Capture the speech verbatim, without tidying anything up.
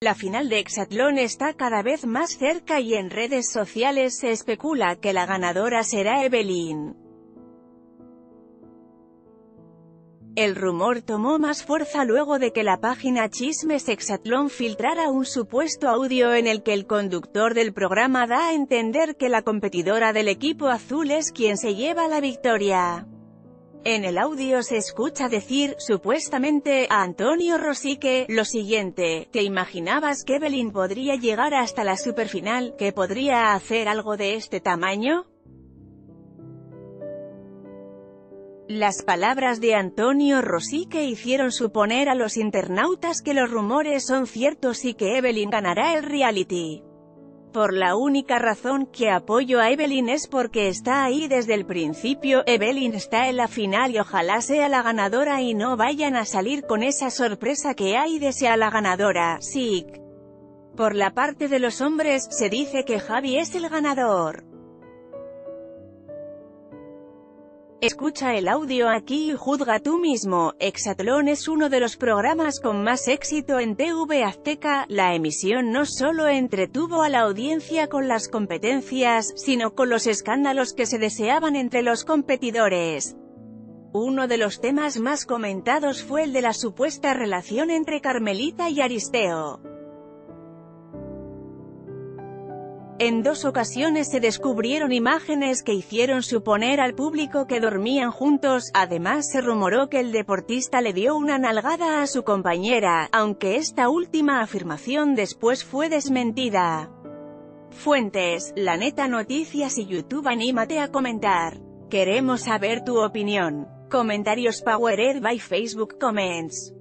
La final de Exatlón está cada vez más cerca y en redes sociales se especula que la ganadora será Evelyn. El rumor tomó más fuerza luego de que la página Chismes Exatlón filtrara un supuesto audio en el que el conductor del programa da a entender que la competidora del equipo azul es quien se lleva la victoria. En el audio se escucha decir, supuestamente, a Antonio Rosique, lo siguiente: ¿te imaginabas que Evelyn podría llegar hasta la superfinal, que podría hacer algo de este tamaño? Las palabras de Antonio Rosique hicieron suponer a los internautas que los rumores son ciertos y que Evelyn ganará el reality. Por la única razón que apoyo a Evelyn es porque está ahí desde el principio. Evelyn está en la final y ojalá sea la ganadora y no vayan a salir con esa sorpresa que hay de sea la ganadora. Sic. Por la parte de los hombres, se dice que Javi es el ganador. Escucha el audio aquí y juzga tú mismo. Exatlón es uno de los programas con más éxito en T V Azteca. La emisión no solo entretuvo a la audiencia con las competencias, sino con los escándalos que se deseaban entre los competidores. Uno de los temas más comentados fue el de la supuesta relación entre Carmelita y Aristeo. En dos ocasiones se descubrieron imágenes que hicieron suponer al público que dormían juntos. Además, se rumoró que el deportista le dio una nalgada a su compañera, aunque esta última afirmación después fue desmentida. Fuentes: La Neta Noticias y YouTube. Anímate a comentar. Queremos saber tu opinión. Comentarios powered by Facebook Comments.